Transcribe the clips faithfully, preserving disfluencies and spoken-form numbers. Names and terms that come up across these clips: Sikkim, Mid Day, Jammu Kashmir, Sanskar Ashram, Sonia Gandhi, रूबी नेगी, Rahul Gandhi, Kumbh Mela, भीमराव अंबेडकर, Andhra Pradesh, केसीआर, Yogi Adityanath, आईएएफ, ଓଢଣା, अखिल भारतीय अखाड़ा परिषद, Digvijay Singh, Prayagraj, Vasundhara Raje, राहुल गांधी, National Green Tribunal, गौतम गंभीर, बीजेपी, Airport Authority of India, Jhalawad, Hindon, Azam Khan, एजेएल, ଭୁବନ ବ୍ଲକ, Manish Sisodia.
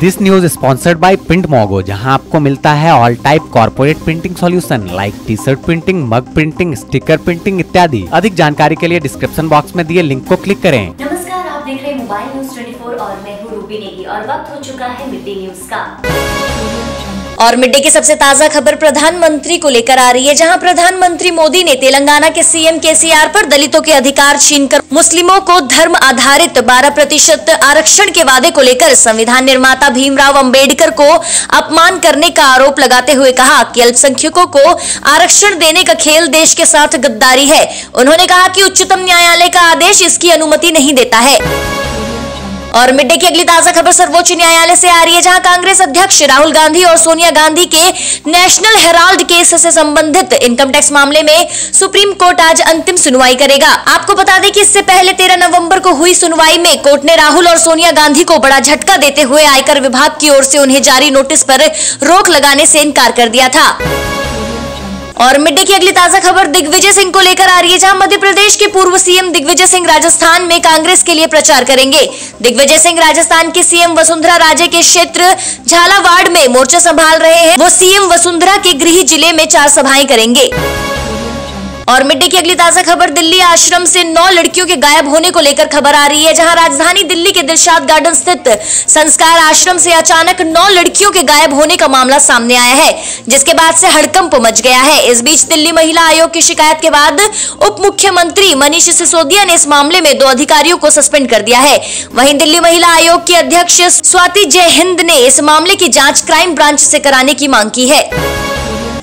This news sponsored by Printmogo, जहां आपको मिलता है all type corporate printing solution like T shirt printing, mug printing, sticker printing इत्यादि। अधिक जानकारी के लिए डिस्क्रिप्शन बॉक्स में दिए लिंक को क्लिक करें। नमस्कार, आप देख रहे हैं मोबाइल न्यूज चौबीस और मैं हूं रूबी नेगी और वक्त हो चुका है मिड डे न्यूज का। और मिड डे की सबसे ताजा खबर प्रधानमंत्री को लेकर आ रही है, जहां प्रधानमंत्री मोदी ने तेलंगाना के सीएम केसीआर पर दलितों के अधिकार छीनकर मुस्लिमों को धर्म आधारित बारह प्रतिशत आरक्षण के वादे को लेकर संविधान निर्माता भीमराव अंबेडकर को अपमान करने का आरोप लगाते हुए कहा कि अल्पसंख्यकों को आरक्षण देने का खेल देश के साथ गद्दारी है। उन्होंने कहा कि उच्चतम न्यायालय का आदेश इसकी अनुमति नहीं देता है। और मिड डे की अगली ताजा खबर सर्वोच्च न्यायालय से आ रही है, जहां कांग्रेस अध्यक्ष राहुल गांधी और सोनिया गांधी के नेशनल हेराल्ड केस से संबंधित इनकम टैक्स मामले में सुप्रीम कोर्ट आज अंतिम सुनवाई करेगा। आपको बता दें कि इससे पहले तेरह नवंबर को हुई सुनवाई में कोर्ट ने राहुल और सोनिया गांधी को बड़ा झटका देते हुए आयकर विभाग की ओर से उन्हें जारी नोटिस पर रोक लगाने से इनकार कर दिया था। और मिड डे की अगली ताजा खबर दिग्विजय सिंह को लेकर आ रही है, जहां मध्य प्रदेश के पूर्व सीएम दिग्विजय सिंह राजस्थान में कांग्रेस के लिए प्रचार करेंगे। दिग्विजय सिंह राजस्थान के सीएम वसुंधरा राजे के क्षेत्र झालावाड़ में मोर्चा संभाल रहे हैं। वो सीएम वसुंधरा के गृह जिले में चार सभाएं करेंगे। और मिड डे की अगली ताजा खबर दिल्ली आश्रम से नौ लड़कियों के गायब होने को लेकर खबर आ रही है, जहाँ राजधानी दिल्ली के दिलशाद गार्डन स्थित संस्कार आश्रम से अचानक नौ लड़कियों के गायब होने का मामला सामने आया है, जिसके बाद से हड़कंप मच गया है। इस बीच दिल्ली महिला आयोग की शिकायत के बाद उप मुख्यमंत्री मनीष सिसोदिया ने इस मामले में दो अधिकारियों को सस्पेंड कर दिया है। वहीं दिल्ली महिला आयोग की अध्यक्ष स्वाति जय ने इस मामले की जाँच क्राइम ब्रांच से कराने की मांग की है।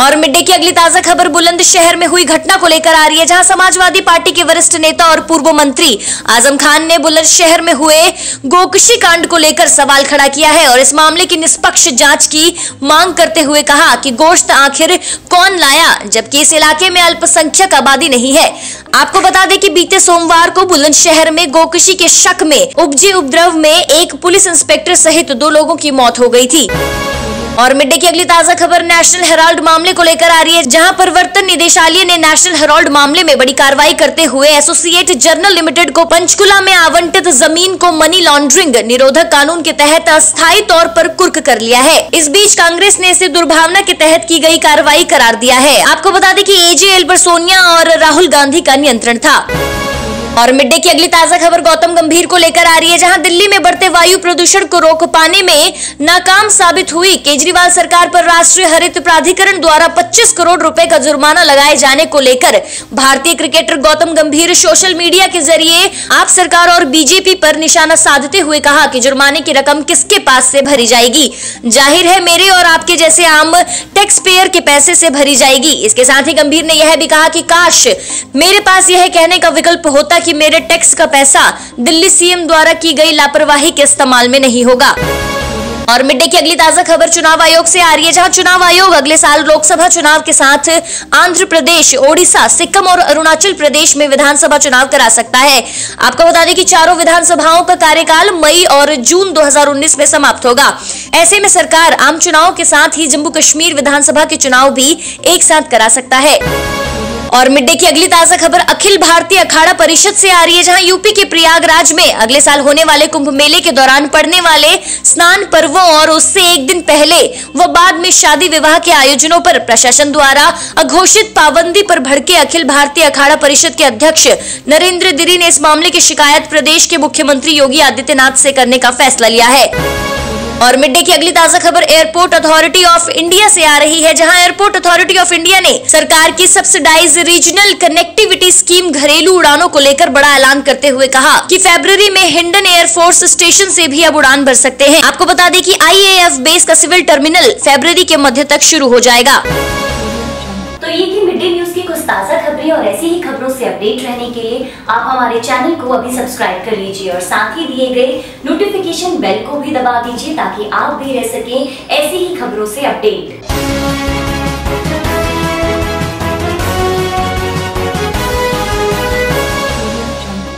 और मिड डे की अगली ताजा खबर बुलंदशहर में हुई घटना को लेकर आ रही है, जहां समाजवादी पार्टी के वरिष्ठ नेता और पूर्व मंत्री आजम खान ने बुलंदशहर में हुए गोकशी कांड को लेकर सवाल खड़ा किया है और इस मामले की निष्पक्ष जांच की मांग करते हुए कहा कि गोश्त आखिर कौन लाया, जबकि इस इलाके में अल्पसंख्यक आबादी नहीं है। आपको बता दें कि बीते सोमवार को बुलंदशहर में गोकशी के शक में उपजे उपद्रव में एक पुलिस इंस्पेक्टर सहित दो लोगों की मौत हो गयी थी। और मिड डे की अगली ताजा खबर नेशनल हेराल्ड मामले को लेकर आ रही है, जहां प्रवर्तन निदेशालय ने नेशनल हेराल्ड मामले में बड़ी कार्रवाई करते हुए एसोसिएट जर्नल लिमिटेड को पंचकुला में आवंटित जमीन को मनी लॉन्ड्रिंग निरोधक कानून के तहत अस्थायी तौर पर कुर्क कर लिया है। इस बीच कांग्रेस ने इसे दुर्भावना के तहत की गई कार्रवाई करार दिया है। आपको बता दें कि एजेएल पर सोनिया और राहुल गांधी का नियंत्रण था। और मिड डे की अगली ताजा खबर गौतम गंभीर को लेकर आ रही है, जहां दिल्ली में बढ़ते वायु प्रदूषण को रोक पाने में नाकाम साबित हुई केजरीवाल सरकार पर राष्ट्रीय हरित प्राधिकरण द्वारा पच्चीस करोड़ रुपए का जुर्माना लगाए जाने को लेकर भारतीय क्रिकेटर गौतम गंभीर सोशल मीडिया के जरिए आप सरकार और बीजेपी पर निशाना साधते हुए कहा कि जुर्माने की रकम किसके पास से भरी जाएगी, जाहिर है मेरे और आपके जैसे आम टैक्स पेयर के पैसे से भरी जाएगी। इसके साथ ही गंभीर ने यह भी कहा कि काश मेरे पास यह कहने का विकल्प होता कि मेरे टैक्स का पैसा दिल्ली सीएम द्वारा की गई लापरवाही के इस्तेमाल में नहीं होगा। और मिड डे की अगली ताजा खबर चुनाव आयोग से आ रही है, जहां चुनाव आयोग अगले साल लोकसभा चुनाव के साथ आंध्र प्रदेश, ओडिशा, सिक्किम और अरुणाचल प्रदेश में विधानसभा चुनाव करा सकता है। आपको बता दें कि चारों विधानसभाओं का कार्यकाल मई और जून दो हजार उन्नीस में समाप्त होगा। ऐसे में सरकार आम चुनाव के साथ ही जम्मू कश्मीर विधानसभा के चुनाव भी एक साथ करा सकता है। और मिड डे की अगली ताजा खबर अखिल भारतीय अखाड़ा परिषद से आ रही है, जहां यूपी के प्रयागराज में अगले साल होने वाले कुंभ मेले के दौरान पड़ने वाले स्नान पर्वों और उससे एक दिन पहले व बाद में शादी विवाह के आयोजनों पर प्रशासन द्वारा अघोषित पाबंदी पर भड़के अखिल भारतीय अखाड़ा परिषद के अध्यक्ष नरेंद्र दिरी ने इस मामले की शिकायत प्रदेश के मुख्यमंत्री योगी आदित्यनाथ से करने का फैसला लिया है। और मिड डे की अगली ताजा खबर एयरपोर्ट अथॉरिटी ऑफ इंडिया से आ रही है, जहां एयरपोर्ट अथॉरिटी ऑफ इंडिया ने सरकार की सब्सिडाइज रीजनल कनेक्टिविटी स्कीम घरेलू उड़ानों को लेकर बड़ा ऐलान करते हुए कहा कि फरवरी में हिंडन एयरफोर्स स्टेशन से भी अब उड़ान भर सकते हैं। आपको बता दें कि आईएएफ बेस का सिविल टर्मिनल फरवरी के मध्य तक शुरू हो जाएगा। तो ये थी मिड डे न्यूज की कुछ ताजा खबरें और ऐसी ही खबरों से अपडेट रहने के लिए आप हमारे चैनल को अभी सब्सक्राइब कर लीजिए और साथ ही दिए गए नोटिफिकेशन बेल को भी दबा दीजिए ताकि आप भी रह सकें ऐसी ही खबरों से अपडेट।